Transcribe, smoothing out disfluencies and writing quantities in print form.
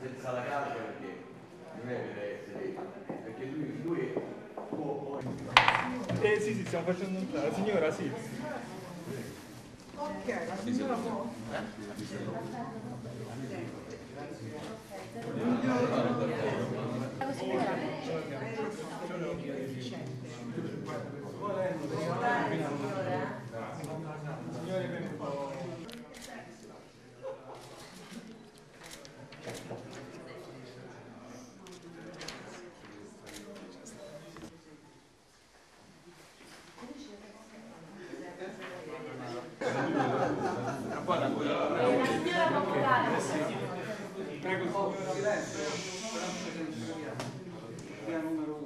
senza la carica perché non è per essere, perché lui può... sì, stiamo facendo un la signora, sì. Ok, la signora può... Signore, per favore. Prego, signora.